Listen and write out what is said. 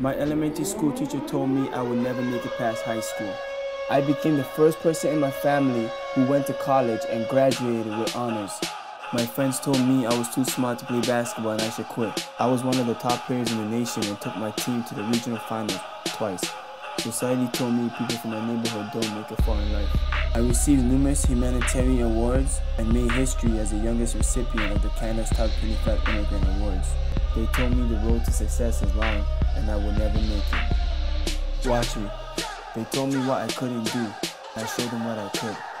My elementary school teacher told me I would never make it past high school. I became the first person in my family who went to college and graduated with honors. My friends told me I was too smart to play basketball and I should quit. I was one of the top players in the nation and took my team to the regional finals twice. Society told me people from my neighborhood don't make it far in life. I received numerous humanitarian awards and made history as the youngest recipient of the Canada's top 25 immigrant awards. They told me the road to success is long and I will never make it. Watch me. They told me what I couldn't do. I showed them what I could.